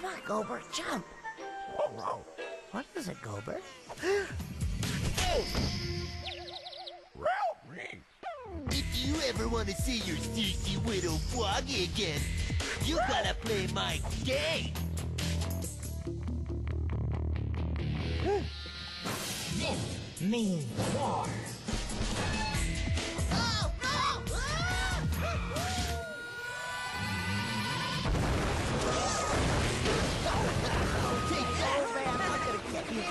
Come on, Gober, jump. Whoa. What is it, Gober? Help me. If you ever want to see your sneaky widow Froggy again, you gotta play my game. This means war. Oh, no! Take that, man. I'm not gonna get you.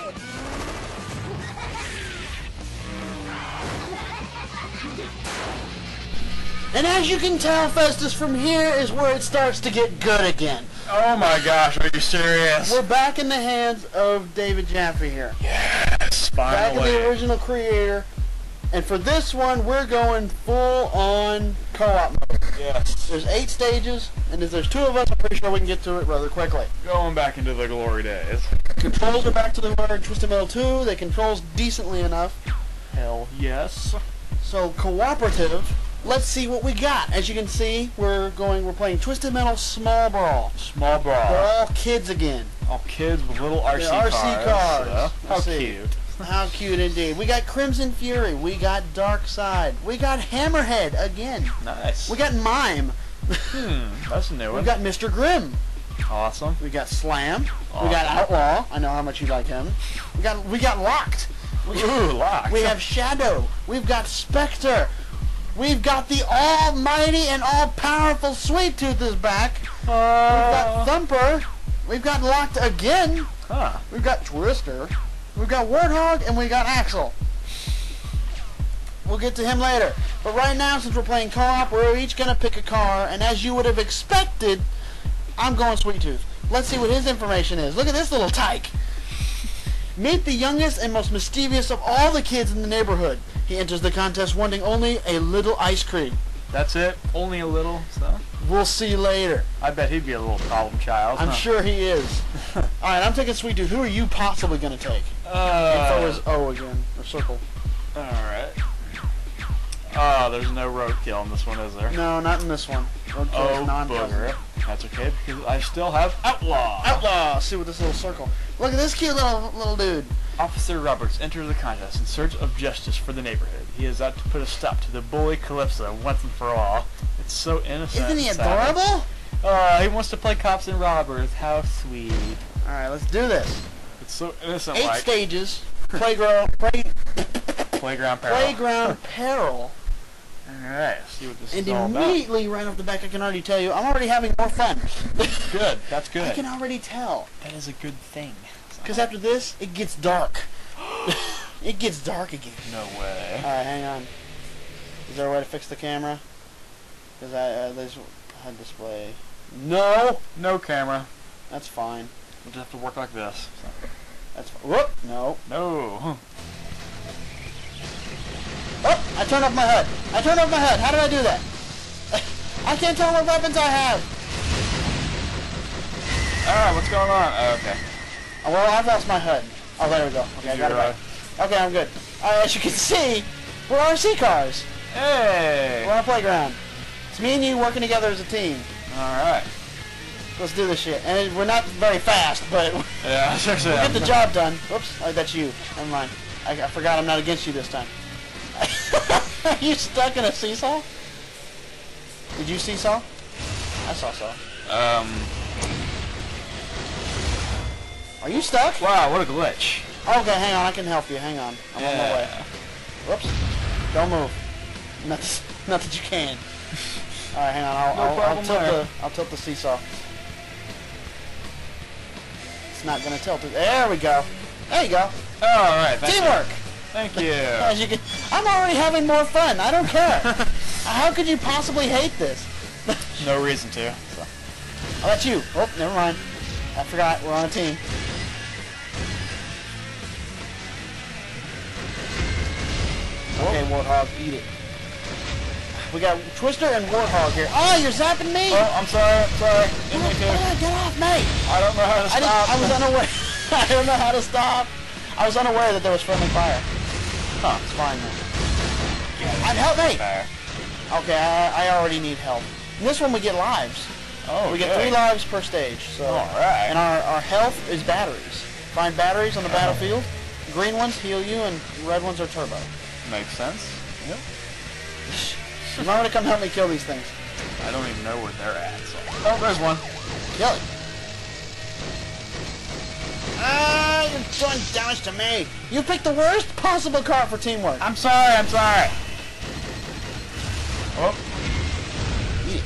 And as you can tell, Festus, from here is where it starts to get good again. Oh my gosh, are you serious? We're back in the hands of David Jaffe here. Yes, finally. Back in the original creator. And for this one, we're going full-on co-op mode. Yes. There's 8 stages, and if there's 2 of us, I'm pretty sure we can get to it rather quickly. Going back into the glory days. Controls are back to the word Twisted Metal 2. They controls decently enough. Hell yes. So cooperative. Let's see what we got. As you can see, we're playing Twisted Metal Small Brawl. Small Brawl. We're all kids again. All kids with little RC cars. RC cars. Yeah. How cute. How cute indeed. We got Crimson Fury. We got Darkside. We got Hammerhead again. Nice. We got Mime. That's a new one. We got Mr. Grimm. Awesome. We got Slam. Awesome. We got Outlaw. I know how much you like him. We got Locked. Ooh, Locked. We have Shadow. We've got Spectre. We've got the almighty and all-powerful Sweet Tooth is back. We've got Thumper. We've got Locked again. Huh. We've got Twister. We've got Warthog, and we got Axel. We'll get to him later. But right now, since we're playing co-op, we're each going to pick a car, and as you would have expected, I'm going Sweet Tooth. Let's see what his information is. Look at this little tyke. Meet the youngest and most mischievous of all the kids in the neighborhood. He enters the contest wanting only a little ice cream. That's it? Only a little stuff? We'll see later. I bet he'd be a little problem child. I'm sure he is. Alright, I'm taking Sweet Tooth. Who are you possibly going to take? Info is O again, or circle. Alright. Oh, there's no roadkill in this one, is there? No, not in this one. Roadkill is non-bugger. That's okay, because I still have Outlaw. Outlaw! See what this little circle. Look at this cute little dude. Officer Roberts enters the contest in search of justice for the neighborhood. He is out to put a stop to the bully Calypso once and for all. It's so innocent. Isn't he adorable? He wants to play cops and robbers. How sweet. Alright, let's do this. It's so innocent. 8 stages. Playground peril. Playground peril. Alright, see what this is all about. And immediately right off the back, I can already tell you, I'm already having more fun. Good, that's good. I can already tell. That is a good thing. Because after this, it gets dark. It gets dark again. No way. Alright, hang on. Is there a way to fix the camera? Because I display. No! No camera. That's fine. We'll just have to work like this. That's fine. Whoop! No. No. Oh! I turned off my HUD. I turned off my HUD. How did I do that? I can't tell what weapons I have. Alright, what's going on? Oh, okay. Well, I've lost my HUD. Oh, there we go. Okay, I got it back. Okay, I'm good. Alright, as you can see, we're RC cars. Hey! We're on a playground. It's me and you working together as a team. Alright. Let's do this shit. And we're not very fast, but yeah, seriously, we'll get the job done. Whoops. Oh, that's you. Never mind. I forgot I'm not against you this time. Are you stuck in a seesaw? Did you seesaw? I saw so. Are you stuck? Wow, what a glitch. Okay, hang on, I can help you. Hang on. I'm on my way. Whoops. Don't move. Not that you can. Alright, hang on. I'll tilt the seesaw. It's not going to tilt it. There we go. There you go. Alright. Teamwork. Thank you. As you can, I'm already having more fun. I don't care. How could you possibly hate this? No reason to. So. Oh, that's you. Oh, never mind. I forgot. We're on a team. Okay, Warthog, eat it. We got Twister and Warthog here. Oh, you're zapping me! Oh, I'm sorry, get off, mate! I don't know how to stop. I was unaware. I don't know how to stop. I was unaware that there was friendly fire. Huh, it's fine then. Help me! Fire. Okay, I already need help. In this one we get lives. Oh, we get 3 lives per stage. So. All right. And our health is batteries. Find batteries on the battlefield. Green ones heal you, and red ones are turbo. Makes sense. Yep. You might want to come help me kill these things. I don't even know where they're at. So. Oh, there's one. Kill it. Ah, you're doing damage to me. You picked the worst possible card for teamwork. I'm sorry. I'm sorry. Oh. Yeah.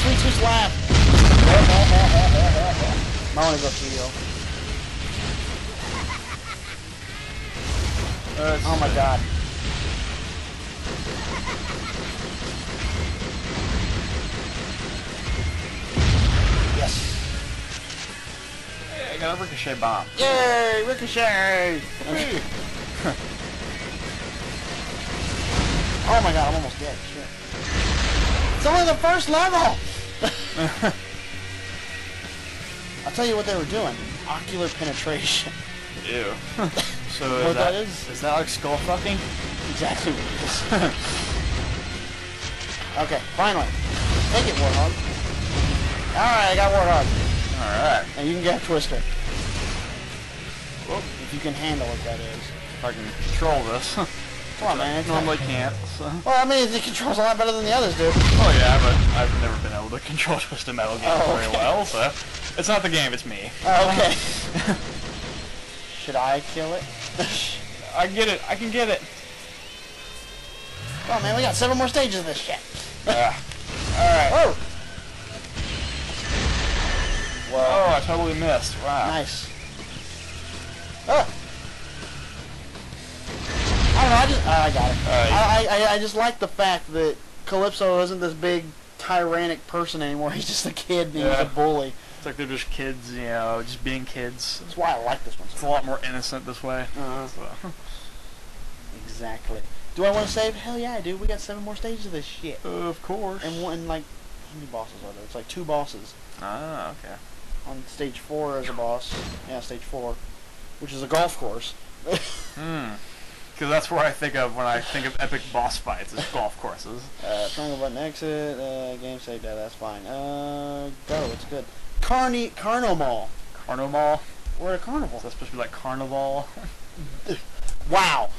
Sweet Tooth Slam. My only goes to you. Oh my god. Yes. Hey, I got a ricochet bomb. Yay, ricochet! Oh my god, I'm almost dead. Shit. It's only the first level! I'll tell you what they were doing. Ocular penetration. Ew. So is what that is? Is that like skull fucking? Exactly what it is. Okay, finally. Take it, Warthog. Alright, I got Warthog. Alright. And you can get Twister. Whoop. If you can handle what that is. If I can control this. Come on, man. I normally can't. So. Well, I mean, it controls a lot better than the others do. Oh, yeah, but I've never been able to control Twisted Metal games very well, so... It's not the game, it's me. Oh, okay. Should I kill it? I get it. I can get it. Come on, man. We got 7 more stages of this shit. Alright. Whoa! Whoa. Oh, I totally missed. Wow. Nice. Oh! I don't know, I got it. I just like the fact that Calypso isn't this big, tyrannic person anymore. He's just a kid and he's a bully. It's like they're just kids, you know, just being kids. That's why I like this one. It's a lot more innocent this way. So. Exactly. Do I want to save? Hell yeah, dude. We got 7 more stages of this shit. Of course. And one, like, how many bosses are there? It's like 2 bosses. Ah, okay. On stage 4 as a boss. Yeah, stage 4. Which is a golf course. Hmm. Because that's where I think of when I think of epic boss fights, is golf courses. Triangle button exit, game save data, that's fine. Go, it's good. Carnival. Carnival? We're at a carnival. Is that supposed to be like Carnival? Wow.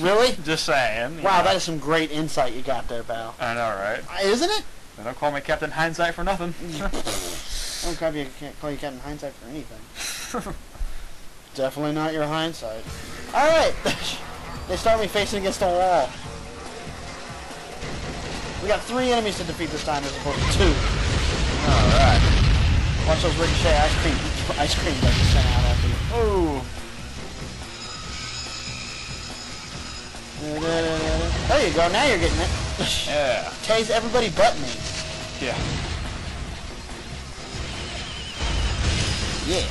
Really? Just saying. Wow, that is some great insight you got there, pal. I know, right? Isn't it? They don't call me Captain Hindsight for nothing. I can't call you Captain Hindsight for anything. Definitely not your hindsight. Alright! They start me facing against the wall. We got 3 enemies to defeat this time as opposed to 2. Alright. Watch those ricochet ice cream that you sent out after you. Oh! There you go, now you're getting it. Yeah. Tase everybody but me. Yeah. Yeah.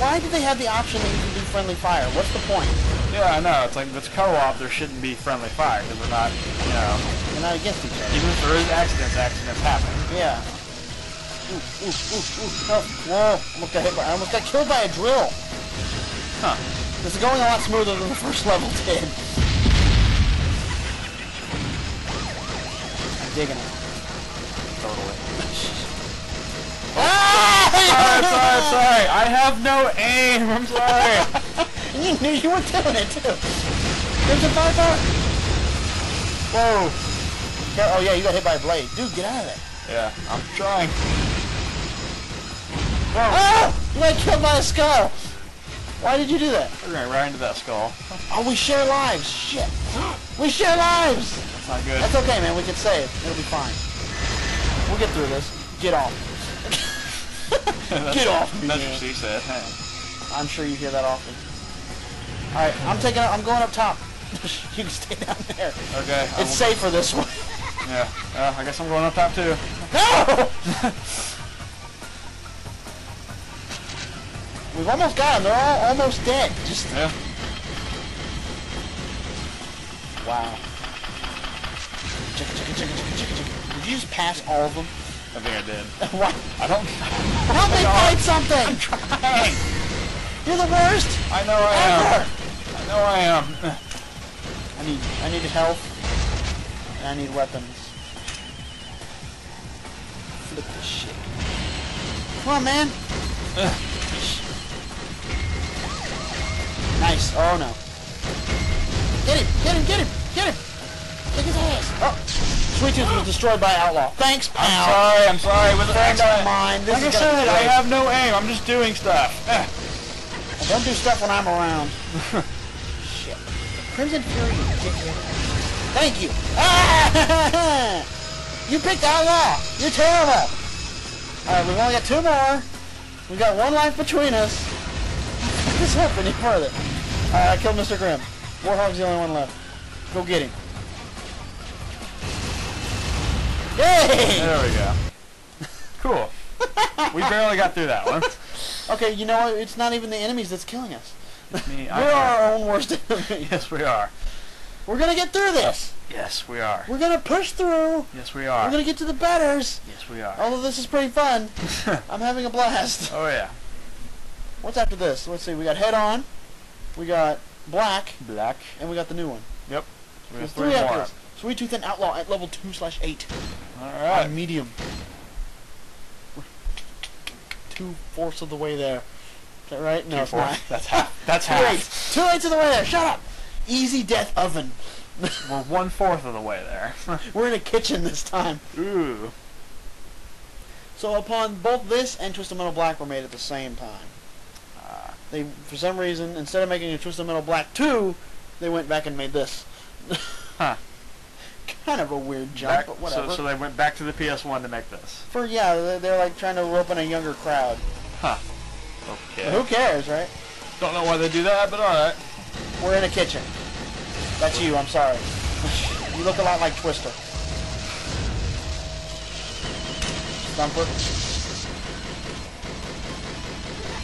Why did they have the option that you can do friendly fire? What's the point? Yeah, I know. It's like, if it's co-op, there shouldn't be friendly fire, because we're not, you know... We're not against each other. Even if there is accidents happen. Yeah. Ooh, ooh, ooh, ooh. Oh, whoa. I almost got killed by a drill. Huh. This is going a lot smoother than the first level did. I'm digging it. Totally. Ah! Sorry. I have no aim. I'm sorry. You knew you were doing it too. There's a fire bar. Whoa. Oh yeah, you got hit by a blade, dude. Get out of there. Yeah, I'm trying. Whoa. Oh! You got killed by a skull. Why did you do that? We're going right into that skull. Oh, we share lives. Shit. We share lives. That's not good. That's okay, man. We can save. It'll be fine. We'll get through this. Get off. Get off me! That's what she said. I'm sure you hear that often. All right, I'm going up top. You can stay down there. Okay. It's safer this way. Yeah. I guess I'm going up top too. No! We've almost got them. They're all almost dead. Just. Yeah. Wow. Did you just pass all of them? I think I did. What? I don't... Help me fight something! I'm trying! You're the worst! I know I am. Oh, I am. I need health. And I need weapons. Flip this shit. Come on, man. Nice. Oh no. Get him! Get him! Get him! Get him! Take his ass! Oh. Sweet Tooth was destroyed by Outlaw. Thanks, pal. I'm sorry. With a friend of mine. Like I said, I have no aim. I'm just doing stuff. I don't do stuff when I'm around. Shit. Crimson Fury. Thank you. Ah! You picked Outlaw. You're terrible. Alright, we've only got two more. We've got one life between us. This up any further. Alright, I killed Mr. Grimm. Warthog's the only one left. Go get him. Yay! There we go. Cool. We barely got through that one. Okay, you know what? It's not even the enemies that's killing us. We're our own worst enemy. Yes, we are. We're going to get through this. Yes, we are. We're going to push through. Yes, we are. We're going to get to the betters. Yes, we are. Although this is pretty fun. I'm having a blast. Oh, yeah. What's after this? Let's see. We got Head On. We got Black. Black. And we got the new one. Yep. So we have three after this. Sweet Tooth and Outlaw at level 2/8. Alright. On medium. We're 2/4 of the way there. Is that right? No, it's not. That's half. That's half. 2/8 of the way there. Shut up. Easy death oven. We're 1/4 of the way there. We're in a kitchen this time. Ooh. So upon both this and Twisted Metal Black were made at the same time. They, for some reason, instead of making a Twisted Metal Black 2, they went back and made this. Huh. Kind of a weird jump, but whatever. So they went back to the PS1 to make this. For they're like trying to rope in a younger crowd. Huh. Okay. Who cares, right? Don't know why they do that, but all right. We're in a kitchen. That's you. I'm sorry. You look a lot like Twister. Thumper.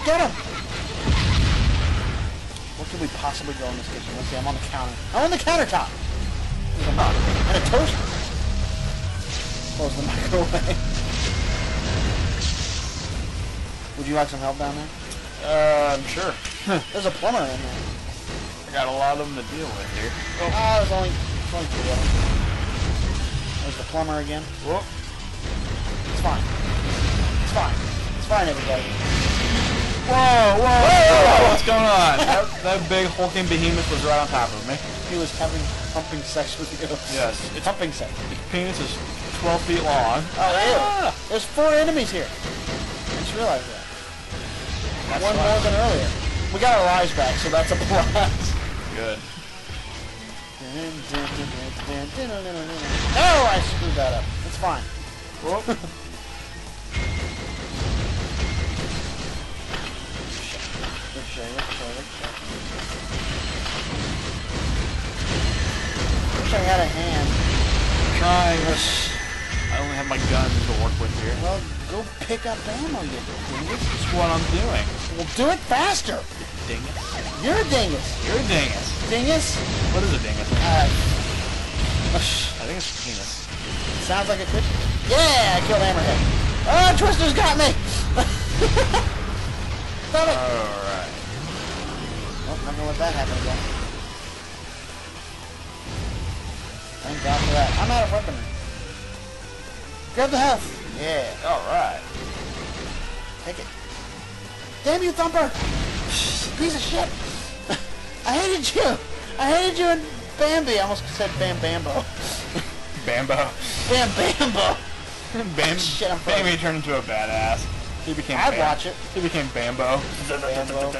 Get him! What could we possibly go in this kitchen? Let's see. I'm on the counter. I'm on the countertop. And a toaster. Close the microwave. Would you like some help down there? Sure. There's a plumber in there. I got a lot of them to deal with here. Oh, there's only 2 of them. There's the plumber again. Whoop. It's fine. It's fine. It's fine, everybody. Whoa, whoa, whoa! What's going on? that big hulking behemoth was right on top of me. He was having pumping sex with you. Yes. It's pumping sex. His penis is 12 feet long. Oh, yeah. There's 4 enemies here. I just realized that. That's one more than earlier. We got our lives back, so that's a plus. Good. Oh, I screwed that up. It's fine. Whoop. I wish I had a hand. I'm trying. I only have my guns to work with here. Well, go pick up ammo, you dingus. That's what I'm doing. Well, do it faster. Dingus. You're a dingus. You're a dingus. Dingus? What is a dingus? I think it's a penis. It sounds like a twist. Yeah, I killed Hammerhead. Oh, Twister's got me. Stop it. Alright. Well, I'm going to let that happen again. Thank God for that. I'm out of weaponry. Grab the health. Yeah. Alright. Take it. Damn you, Thumper! Piece of shit! I hated you! I hated you and Bambi! I almost said Bam Bambo. Bambo. Bam Bambo! Bam, oh, shit, I'm frozen. Bambi turned into a badass. He became I'd watch it. He became Bambo. Bambo.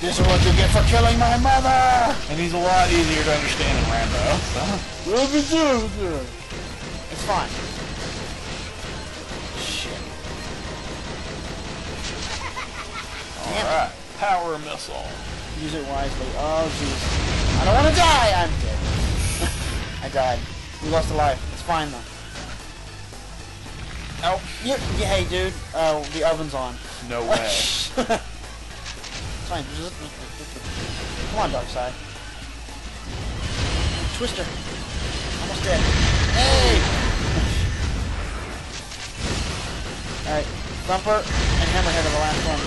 This is what you get for killing my mother! And he's a lot easier to understand than Rambo, so... It's fine. Shit. Alright. Power missile. Use it wisely. Oh, jeez. I don't want to die! I'm dead. I died. We lost a life. It's fine, though. Oh. Yeah, hey, dude. The oven's on. No way. Fine. Come on, Darkside. Twister. Almost dead. Hey! Alright, Thumper and Hammerhead are the last one.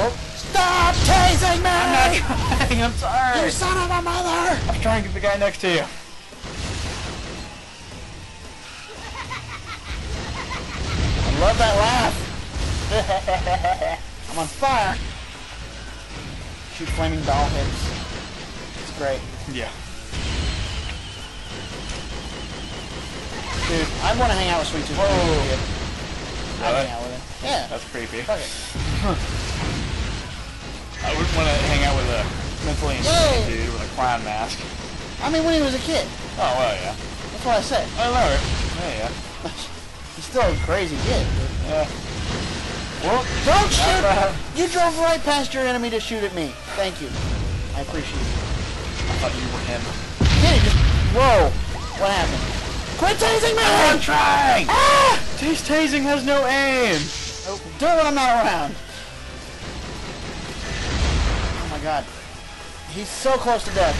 Oh, Stop chasing me! I'm not trying, I'm sorry! You son of a mother! I'm trying to get the guy next to you. I love that laugh! I'm on fire! Shoot flaming doll hits. It's great. Yeah. Dude, I want to hang out with Sweet Tooth. Whoa! I'd hang out with him. Yeah. That's creepy. Fuck it. I wouldn't want to hang out with a mentally insane dude with a clown mask. I mean, when he was a kid. Oh, well, yeah. That's what I said. I know it. Yeah, yeah. He's still a crazy kid. Dude. Yeah. Well, don't shoot! You drove right past your enemy to shoot at me. Thank you. I appreciate it. I thought you were him. Did he just... Whoa! What happened? Quit tasing me! I'm trying! Ah! This tasing has no aim! Nope. Do it when I'm not around! Oh my god. He's so close to death.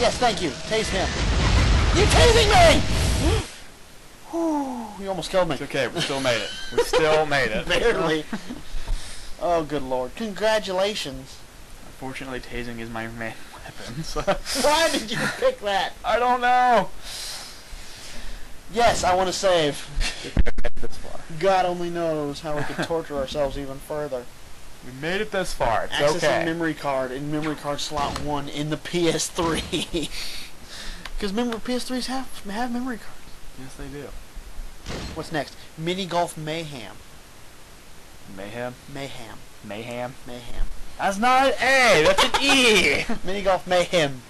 Yes, thank you. Tase him. You're tasing me! Whew, you almost killed me. It's okay, we still made it. We still made it. Barely. Oh, good lord. Congratulations. Unfortunately, tasing is my man. Why did you pick that? I don't know. Yes, I want to save. God only knows how we could torture ourselves even further. We made it this far. It's Access okay. memory card in memory card slot 1 in the PS3. Because remember, PS3s have memory cards. Yes, they do. What's next? Mini Golf Mayhem. Mayhem? Mayhem. Mayhem? Mayhem. That's not an A, that's an E! Mini Golf Mayhem.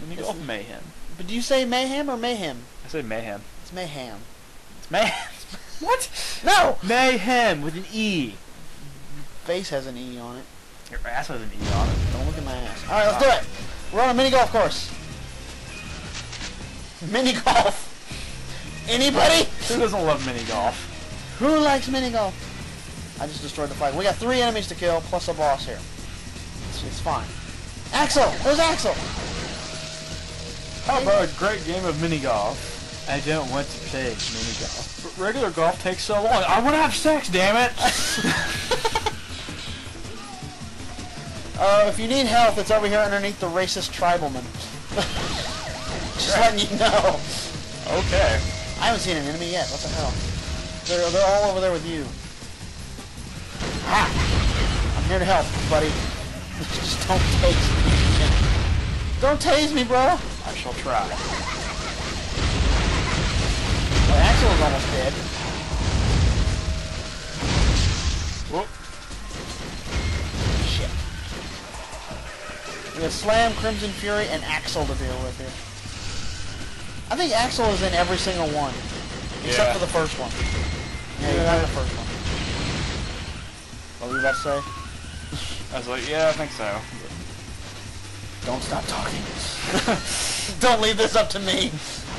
Mini Golf Mayhem. But do you say mayhem or mayhem? I say mayhem. It's mayhem. It's mayhem. What? No! Mayhem with an E. Your face has an E on it. Your ass has an E on it. Don't look at my ass. Alright, let's do it! We're on a mini golf course. Mini golf! Anybody? Who doesn't love mini golf? Who likes mini golf? I just destroyed the flag. We got 3 enemies to kill plus a boss here. It's fine. Axel! There's Axel! How about a great game of mini-golf? I don't want to play mini-golf. But regular golf takes so long. I want to have sex, damn it! If you need help, it's over here underneath the racist tribalman. Just letting you know. Okay. I haven't seen an enemy yet. What the hell? They're all over there with you. Ah! I'm here to help, buddy. Just don't tase me. Don't tase me, bro. I shall try. Well, Axel is almost dead. Whoop. Shit. We have Slam, Crimson Fury, and Axel to deal with here. I think Axel is in every single one. Except for the first one. Yeah, you're not in the first one. What were you about to say? I was like, yeah, I think so. Don't stop talking. Don't leave this up to me.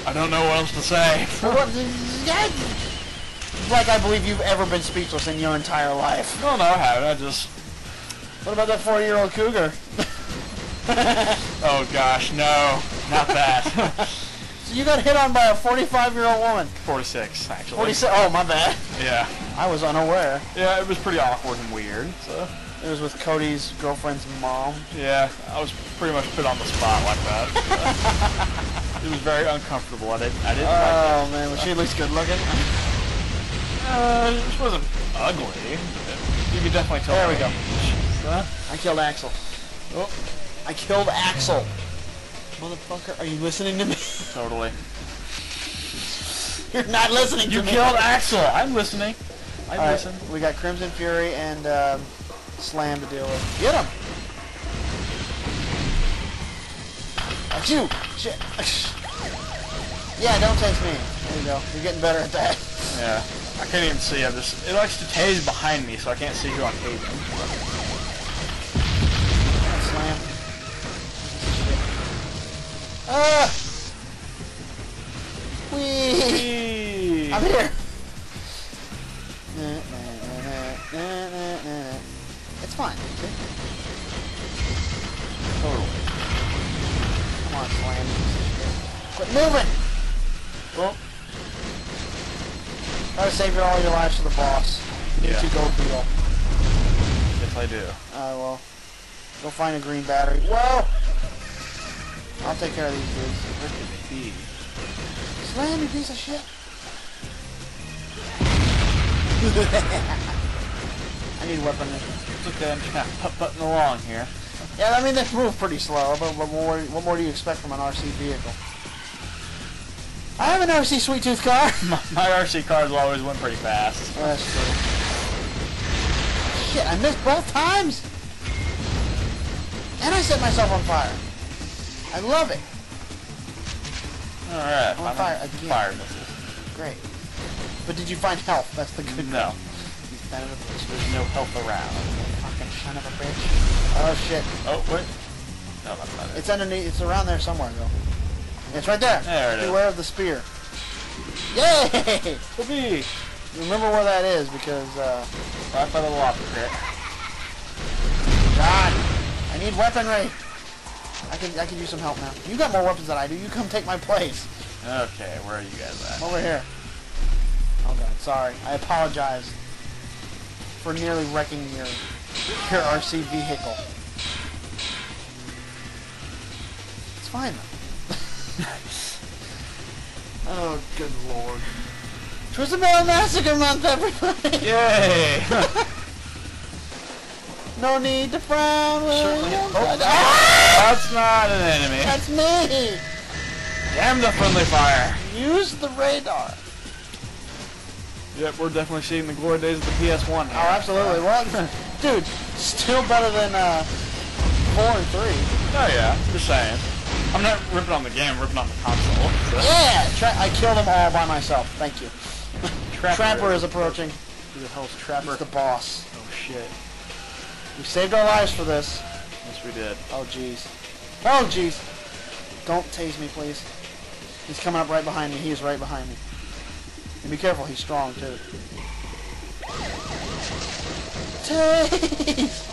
I don't know what else to say. Like I believe you've ever been speechless in your entire life. No, I haven't. I just... What about that 40-year-old cougar? Oh, gosh, no. Not that. So you got hit on by a 45-year-old woman. 46, actually. 46? Oh, my bad. Yeah. I was unaware. Yeah, it was pretty awkward and weird, so... It was with Cody's girlfriend's mom. Yeah, I was pretty much put on the spot like that. It was very uncomfortable. I didn't like it. Oh, man, was she at least good looking? She wasn't ugly. You could definitely tell. There we go. I killed Axel. Oh, I killed Axel. Motherfucker, are you listening to me? Totally. You're not listening to me. You killed Axel. I'm listening. I listen. Right, we got Crimson Fury and... Slam to deal with. Get him! Achoo! Shit! Yeah, don't tase me. There you go. You're getting better at that. Yeah. I can't even see. I'm just... It likes to tase behind me, so I can't see who I'm tasing. Alright, Slam. Ah! Whee! I'm here! It's fine. Okay? Totally. Come on, Slam. Quit moving! Well, try to save all your lives for the boss. You need to go through all. I do. Well. Go find a green battery. Well! I'll take care of these dudes. Where could they be? Slam, you piece of shit! I need weaponry. It's okay, I'm just kind of putting along here. Yeah, I mean, they move pretty slow, but what more do you expect from an RC vehicle? I have an RC Sweet Tooth car! my RC cars always went pretty fast. Oh, that's true. Shit, I missed both times! And I set myself on fire. I love it. Alright, I'm on fire again. Fire misses. Great. But did you find health? That's the good No. Thing. You found a place where there's no health around. Fucking son of a bitch. Oh shit. Oh, wait. No, that's not it. It's underneath. It's around there somewhere, though. It's right there. There it is. Beware of the spear. Yay! Whoopee! Remember where that is, because, right by the lobster pit. God! I need weaponry! I can use some help now. You got more weapons than I do. You come take my place. Okay, where are you guys at? Over here. Oh god, sorry. I apologize for nearly wrecking your RC vehicle. It's fine, though. Oh, good lord. Twisted Metal Massacre Month, everybody! Yay! No need to frown. Oh, that's not an enemy. That's me! Damn the friendly fire! Use the radar. Yep, we're definitely seeing the glory days of the PS1 here. Oh, absolutely. Well, dude, still better than 4 and 3. Oh, yeah. Just saying. I'm not ripping on the game, I'm ripping on the console. So. Yeah! I killed them all by myself. Thank you. Trapper is approaching. Who the hell's Trapper? He's the boss. Oh, shit. We saved our lives for this. Yes, we did. Oh, jeez. Oh, jeez. Don't tase me, please. He's coming up right behind me. He is right behind me. And be careful, he's strong, too. Tase!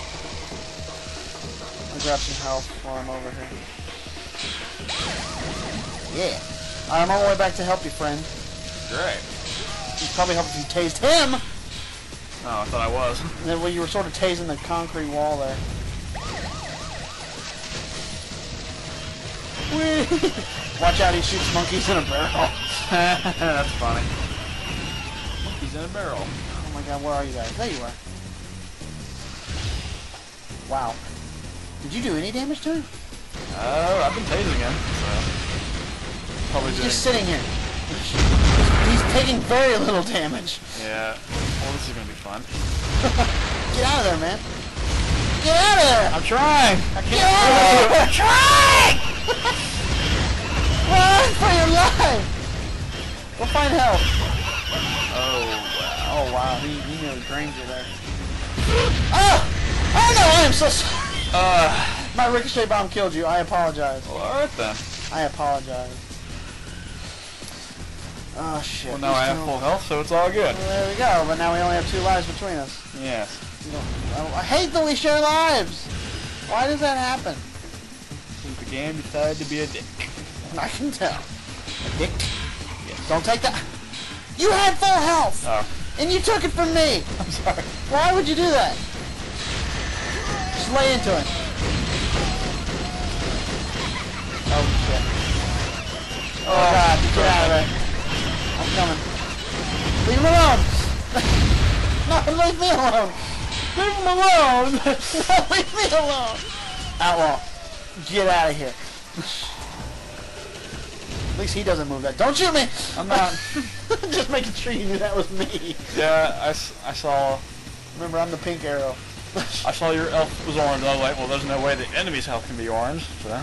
I'll grab some health while I'm over here. Yeah. I'm on my way back to help you, friend. Great. You'd probably help if you tased him! Oh, I thought I was. Then, well, you were sort of tasing the concrete wall there. Whee! Watch out, he shoots monkeys in a barrel. That's funny. Monkeys in a barrel. Oh my god, where are you guys? There you are. Wow. Did you do any damage to him? I've been tasing him, so... Probably he's just sitting here. He's taking very little damage. Yeah. Well, this is gonna be fun. Get out of there, man. Get out of there! I'm trying! I can't... Get out of there! I'm trying! Run for your life! We'll find help. Oh, wow. Oh, wow. He nearly drained you there. Oh! Oh, no! I am so sorry! My ricochet bomb killed you. I apologize. Well, alright then. I apologize. Oh, shit. Well, now I have full health, so it's all good. Well, there we go. But now we only have 2 lives between us. Yes. I hate that we share lives! Why does that happen? Since the game decided to be a dick. I can tell. A dick? Yes. Don't take that. You had full health! Oh. And you took it from me! I'm sorry. Why would you do that? Just lay into it. Oh, shit. Oh, god, get out of there. I'm coming. Leave him alone! No, leave me alone! Leave him alone! No, leave me alone! Outlaw, get out of here. At least he doesn't move that. Don't shoot me! I'm not. Just making sure you knew that was me. Yeah, I saw... Remember, I'm the pink arrow. I saw your elf was orange, and I was like, well, there's no way the enemy's health can be orange, so...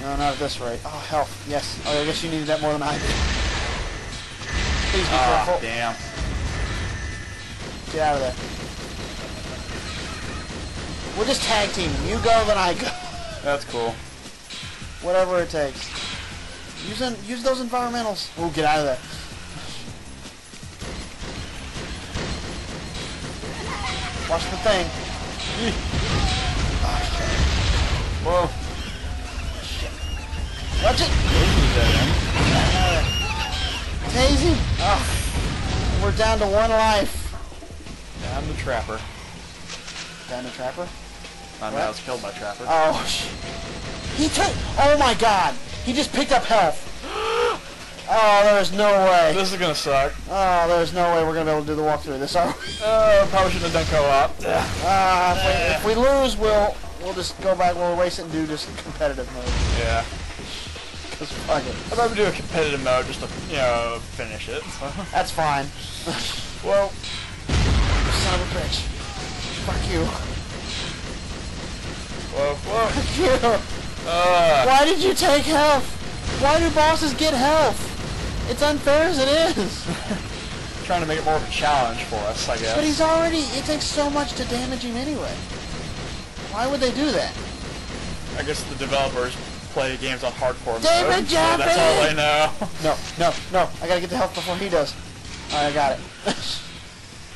No, not at this rate. Oh, health. Yes. Oh, I guess you needed that more than I did. Please be careful. Damn. Get out of there. We're just tag teaming. You go, then I go. That's cool. Whatever it takes. Use those environmentals. Oh, get out of there. Watch the thing. Oh, shit. Whoa. Watch it! Tase him! Oh. We're down to 1 life. Down the Trapper. down to Trapper? I was killed by Trapper. Oh, shit. He took... Oh, my God. He just picked up health. Oh, there's no way. This is going to suck. Oh, there's no way we're going to be able to do the walkthrough of this, are we? Oh, probably shouldn't have done co-op. If we lose, we'll just go back, we'll erase it and do just competitive mode. Yeah. Because fuck it. I'd rather do a competitive mode just to, you know, finish it. So. That's fine. Well, son of a bitch. Fuck you. Whoa, whoa. Fuck you. Why did you take health? Why do bosses get health? It's unfair as it is. Trying to make it more of a challenge for us, I guess. But he's already... It takes so much to damage him anyway. Why would they do that? I guess the developers play games on hardcore mode. David Jaffe! That's all they know. No. I gotta get the health before he does. Alright, I got it.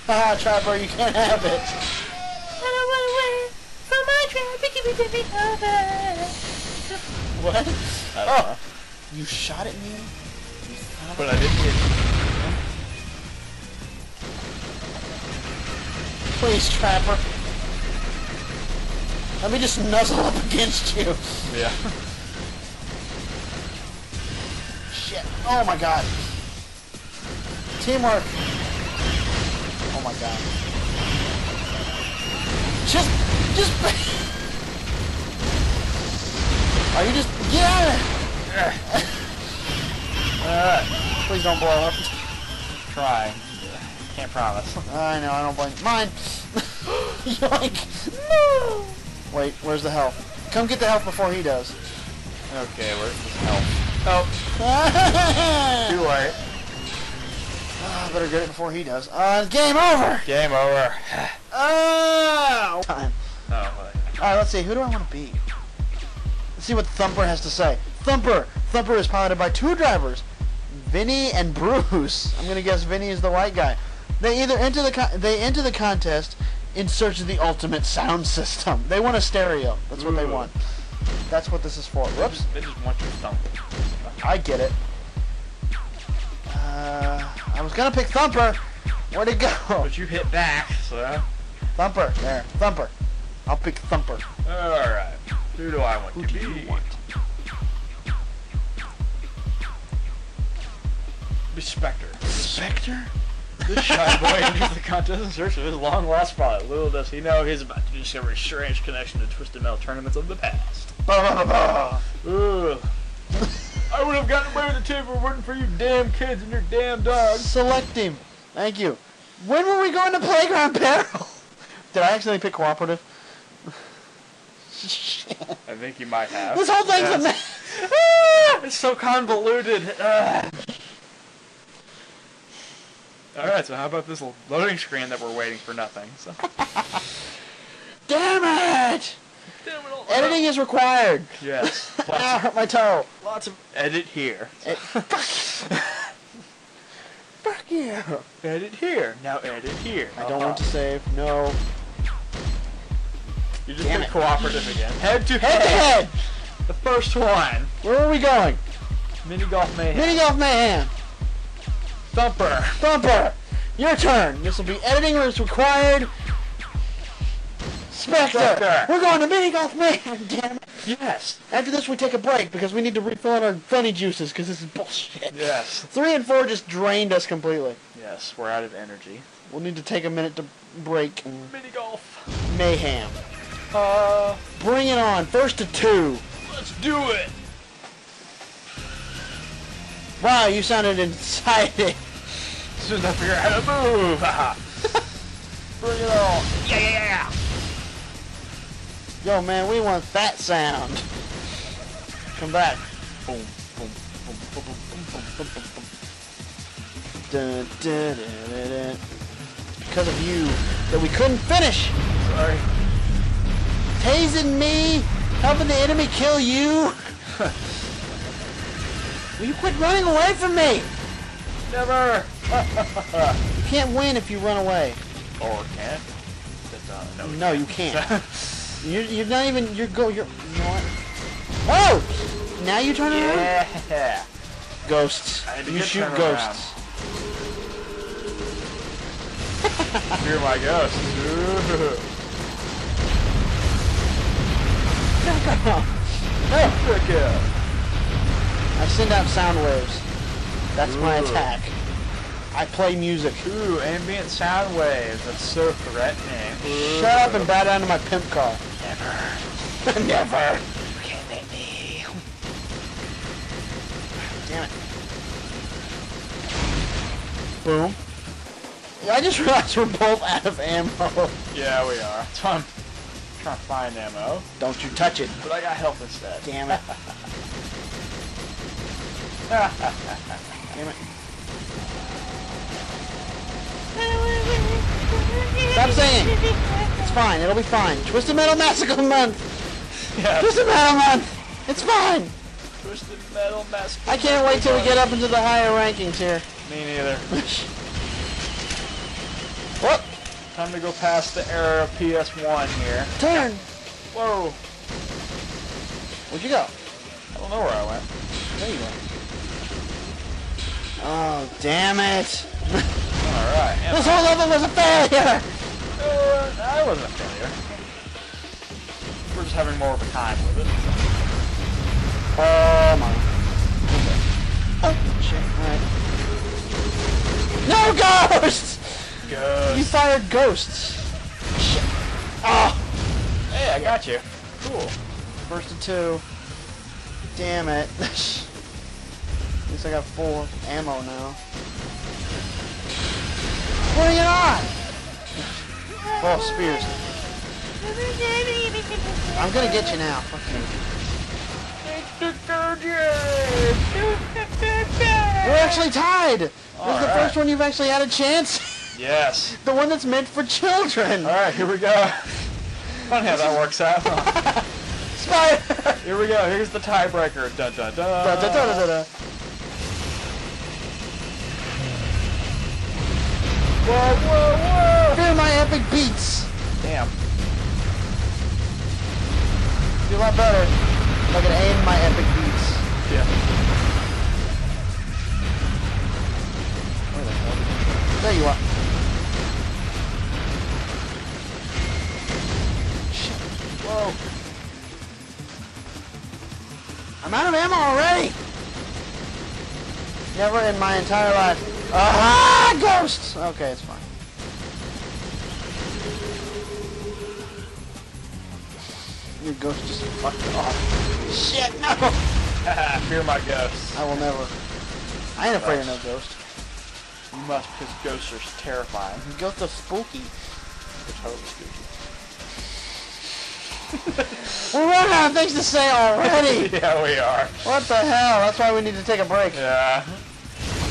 Haha, Trapper, you can't have it. I don't wanna wait for my Trapper, give it to me over. What? I don't know. You shot at me? But I didn't hit you. Please, Trapper. Let me just nuzzle up against you. Yeah. Shit. Oh my God. Teamwork. Oh my God. Just... Are you just... Get out of there! Please don't blow up. Try. Can't promise. I know, I don't blame you. Mine! Yoink! No! Wait, where's the health? Come get the health before he does. Okay, where's the health? Oh. Too late. I better get it before he does. Game over! Game over. Oh! Time. Oh, alright, let's see. Who do I want to be? Let's see what Thumper has to say. Thumper! Thumper is piloted by two drivers, Vinny and Bruce. I'm gonna guess Vinny is the white guy. They enter the contest in search of the ultimate sound system. They want a stereo. That's what they want. That's what this is for. Whoops. They just want your thump. I get it. I was gonna pick Thumper. Where'd it go? But you hit back, so. Thumper. There. Thumper. I'll pick Thumper. Alright. Who do I want to be? Who do you want? Spectre. Spectre? This shy boy enters the contest in search of his long-lost father. Little does he know he's about to discover a strange connection to Twisted Metal tournaments of the past. Ugh. I would have gotten away with the tip if it weren't for you damn kids and your damn dogs. Select him. Thank you. When were we going to Playground Peril? Did I accidentally pick cooperative? Shit. I think you might have. This whole thing's a mess. It's so convoluted. Alright, so how about this loading screen that we're waiting for nothing? So. Damn it! Damn it all. Editing is required! Yes. I hurt my toe. Lots of edit here. Fuck you! Edit here. Now edit here. I don't want to save. No. You just been cooperative again. Head to head! Head to head! The first one. Where are we going? Mini Golf Mayhem. Mini Golf Mayhem! Thumper! Thumper! Your turn! This will be editing where it's required. Spectre! We're going to Mini Golf Mayhem, damn it! Yes! After this we take a break because we need to refill out our funny juices because this is bullshit. Yes. 3 and 4 just drained us completely. Yes, we're out of energy. We'll need to take a minute to break. Mini Golf Mayhem. Bring it on! 1 to 2! Let's do it! Wow, you sounded excited. As soon as I figure out how to move. Bring it on. Yeah. Yo, man, we want that sound. Come back. Boom, boom, boom, boom, boom, boom, boom, boom, boom. Dun, dun, dun, dun, dun. It's because of you that we couldn't finish. Sorry. Tasing me, helping the enemy kill you. Will you quit running away from me? Never! You can't win if you run away. Or can't? No, you can't. you're not even... You know what? Oh! Now you turn around? Yeah! Ghosts. You shoot ghosts. You're my ghost. Africa! I send out sound waves. That's Ooh. My attack. I play music. Ooh, ambient sound waves. That's so threatening. Ooh. Shut up and bow down to my pimp car. Never. Never. You can't hit me. Damn it. Boom. I just realized we're both out of ammo. Yeah, we are. So I'm trying to find ammo. Don't you touch it. But I got health instead. Damn it. Damn it. Stop saying. It's fine. It'll be fine. Twisted Metal Massacre Month. Yeah. Twisted Metal Month. It's fine. Twisted Metal Massacre. I can't wait till we get up into the higher rankings here. Me neither. What? Time to go past the era of PS1 here. Turn. Whoa. Where'd you go? I don't know where I went. There you went. Oh, damn it. Alright. This whole level was a failure! No, it wasn't a failure. We're just having more of a time with it. So. Oh my. Okay. Oh shit. Alright. No ghosts! Ghosts. You fired ghosts. Shit. Oh! Hey, I got you. Cool. First and two. Damn it. At least I got full ammo now. Bring it on! Oh, spears. I'm gonna get you now. Fuck you. We're actually tied! This is the first one you've actually had a chance. Yes. The one that's meant for children. Alright, here we go. I don't know how that works out. Spider! Here we go. Here's the tiebreaker. Dun dun dun. Dun dun dun dun dun. Whoa, whoa, whoa! Hear my epic beats! Damn. Do a lot better if I can aim my epic beats. Yeah. Where the hell did you go? There you are. Shit. Whoa. I'm out of ammo already! Never in my entire life. Ah, ghosts! Okay, it's fine. Your ghost just fucked it off. Shit, no! Fear my ghosts. I will never. I ain't afraid of no ghost. You must, because ghosts are terrifying. Ghosts are spooky. They're totally spooky. We're running out of things to say already! Yeah, we are. What the hell? That's why we need to take a break. Yeah.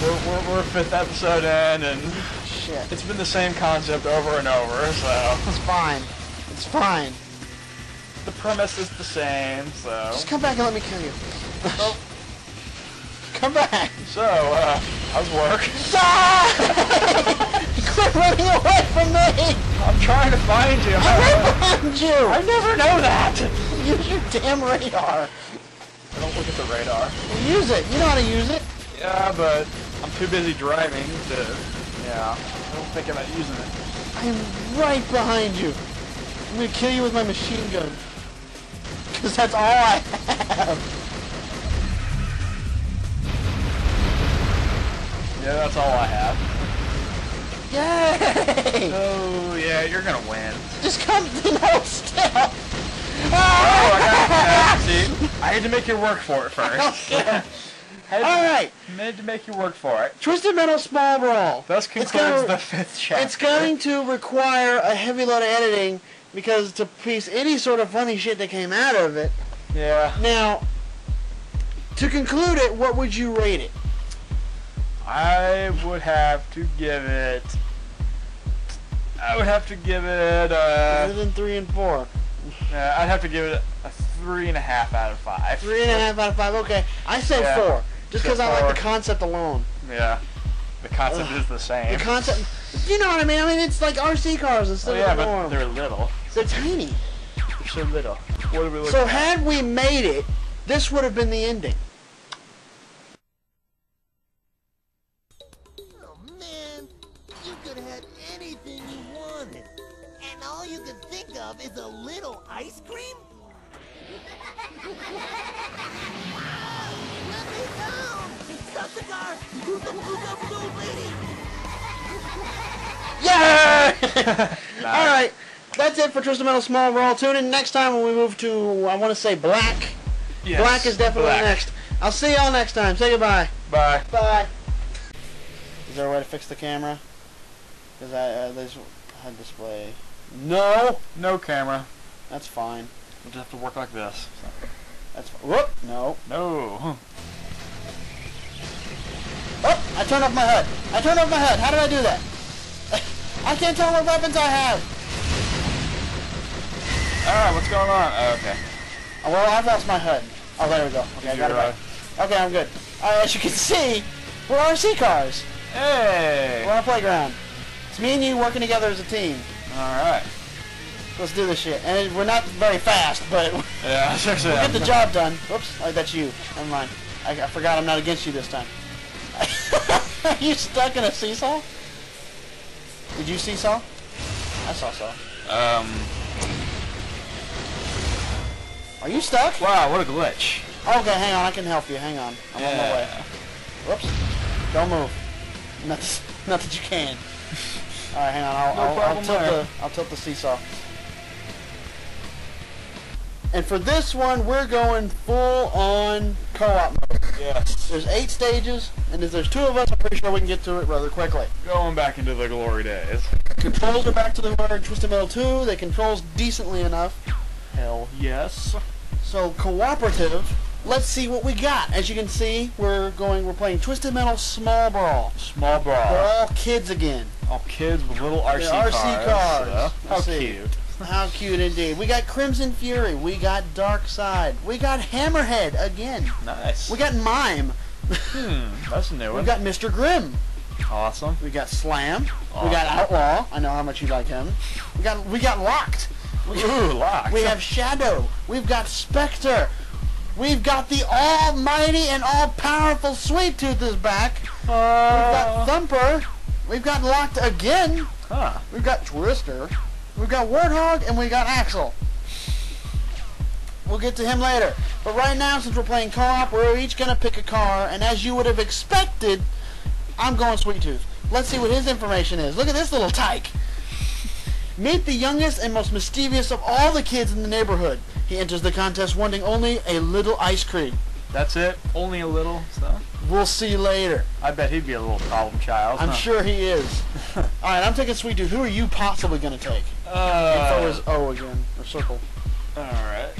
We're fifth episode in, and shit. It's been the same concept over and over, so... It's fine. It's fine. The premise is the same, so... Just come back and let me kill you. Oh. Come back! So, how's work? Quit running away from me! I'm trying to find you. I won't find you! I never know that! Use your damn radar. I don't look at the radar. Use it! You know how to use it. Yeah, but I'm too busy driving to, yeah, I don't think about using it. I'm right behind you. I'm going to kill you with my machine gun. Because that's all I have. Yeah, that's all I have. Yay! Oh, yeah, you're going to win. Just come to no step. Oh, I got it. See, I had to make you work for it first. Alright! Made to make you work for it. Twisted Metal Small Brawl. Thus concludes the fifth chapter. It's going to require a heavy load of editing because to piece any sort of funny shit that came out of it. Yeah. Now, to conclude it, what would you rate it? I would have to give it... Better than 3 and 4. Yeah, I'd have to give it a 3.5 out of 5. 3.5 out of 5, okay. I say 4. Just because I like the concept alone. Yeah. The concept is the same. The concept... You know what I mean? I mean, it's like RC cars instead of the norm. But they're little. They're tiny. They're so little. What are we looking at? Had we made it, this would have been the ending. Oh, man. You could have had anything you wanted. And all you could think of is a little ice cream? Let me down! Stop the car! Look up the old lady! Yeah! Nice. All right, that's it for Twisted Metal Small Brawl. Tune in next time when we move to, I want to say, Black. Yes, Black is definitely next. I'll see y'all next time. Say goodbye. Bye. Bye. Is there a way to fix the camera? Because I display. No. No camera. That's fine. We'll just have to work like this. So. That's whoop. No. No. Oh! I turned off my HUD. I turned off my HUD. How did I do that? I can't tell what weapons I have. Alright, what's going on? Oh, okay. Well, I've lost my HUD. Oh, there we go. Okay, I got it back. Okay, I'm good. Alright, as you can see, we're RC cars. Hey! We're on a playground. It's me and you working together as a team. Alright. Let's do this shit. And we're not very fast, but yeah, seriously, we'll get the job done. Whoops. Oh, that's you. Never mind. I forgot I'm not against you this time. Are you stuck in a seesaw? Did you see Saw? I saw Saw. Are you stuck? Wow, what a glitch. Okay, hang on. I can help you. Hang on. I'm on my way. Whoops. Don't move. Not that you can. All right, hang on. I'll tilt the seesaw. And for this one, we're going full on co-op mode. Yes. There's 8 stages, and if there's 2 of us, I'm pretty sure we can get through it rather quickly. Going back into the glory days. Controls are back to the word Twisted Metal 2. They controls decently enough. Hell yes. So cooperative. Let's see what we got. As you can see, we're playing Twisted Metal Small Brawl. Small Brawl. We're all kids again. All kids with little RC cars. RC cars. Yeah. How cute. How cute indeed. We got Crimson Fury. We got Darkside. We got Hammerhead again. Nice. We got Mime. That's a new one. We got Mr. Grimm. Awesome. We got Slam. Awesome. We got Outlaw. I know how much you like him. We got Locked. Ooh, Locked. We have Shadow. We've got Spectre. We've got the almighty and all-powerful Sweet Tooth is back. We've got Thumper. We've got Locked again. Huh. We've got Twister. We've got Warthog, and we got Axel. We'll get to him later. But right now, since we're playing co-op, we're each going to pick a car, and as you would have expected, I'm going Sweet Tooth. Let's see what his information is. Look at this little tyke. Meet the youngest and most mischievous of all the kids in the neighborhood. He enters the contest wanting only a little ice cream. That's it? Only a little? So? We'll see later. I bet he'd be a little problem child. I'm sure he is. Alright, I'm taking Sweet Tooth. Who are you possibly going to take? Info is O again, or circle. Alright.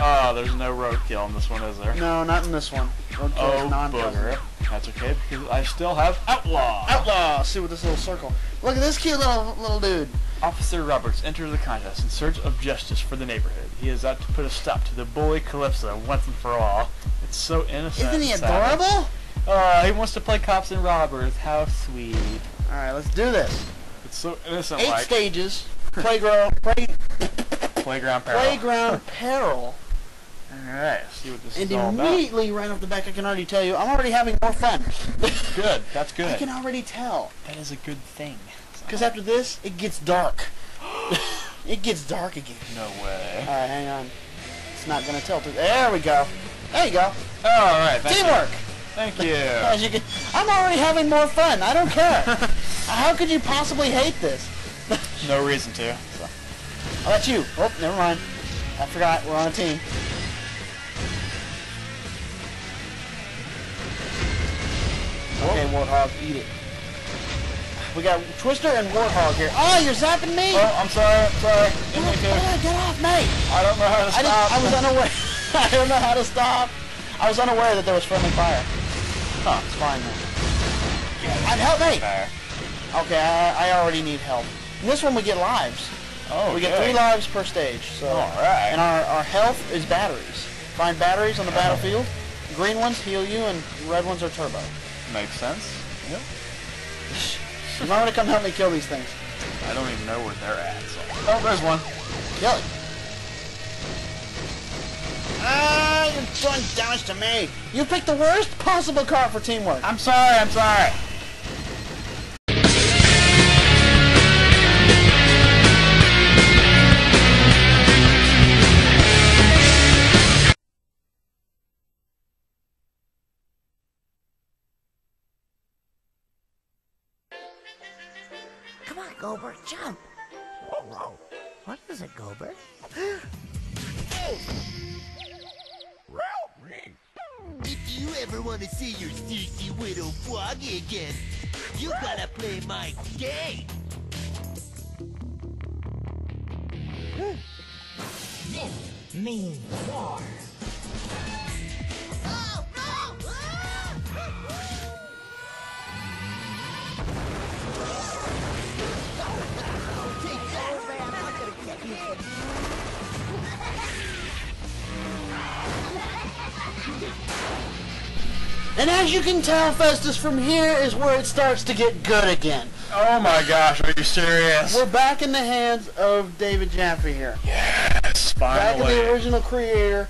Oh, there's no roadkill in this one, is there? No, not in this one. Roadkill is non-booger. That's okay, because I still have Outlaw. Outlaw! See what this little circle. Look at this cute little dude. Officer Roberts enters the contest in search of justice for the neighborhood. He is out to put a stop to the bully Calypso once and for all. It's so innocent. Isn't he adorable? He wants to play cops and robbers. How sweet. Alright, let's do this. It's so innocent. 8 stages. Playground peril. Playground peril. Alright, see what this is all about. And immediately, right off the back, I can already tell you, I'm already having more fun. Good, that's good. I can already tell. That is a good thing. Because after this, it gets dark. It gets dark again. No way. Alright, hang on. It's not going to tilt. There we go. There you go. Alright, teamwork. Thank you. As you can, I'm already having more fun. I don't care. How could you possibly hate this? No reason to. So. I'll let you. Oh, never mind. I forgot. We're on a team. Okay, Warthog, eat it. We got Twister and Warthog here. Oh, you're zapping me! Oh, I'm sorry, I'm sorry. Get off, mate! I don't know how to stop. I was unaware. I don't know how to stop. I was unaware that there was friendly fire. Huh, it's fine then. Help me! Fire. Okay, I already need help. In this one we get lives. Oh, we get 3 lives per stage. So. Alright. And our health is batteries. Find batteries on the battlefield. Green ones heal you and red ones are turbo. Makes sense. Yep. You might want to come help me kill these things. I don't even know where they're at. So. Oh, there's one. Kill it. Ah, you're doing damage to me. You picked the worst possible car for teamwork. I'm sorry, I'm sorry. jump. What is it, Goldberg? Help me! If you ever want to see your sneaky widow vloggy again, you gotta play my game! This means war! Oh, no! Oh, take that, man! I'm not gonna get you! And as you can tell, Festus, from here is where it starts to get good again. Oh my gosh, are you serious? We're back in the hands of David Jaffe here. Yes, finally. Back in the original creator.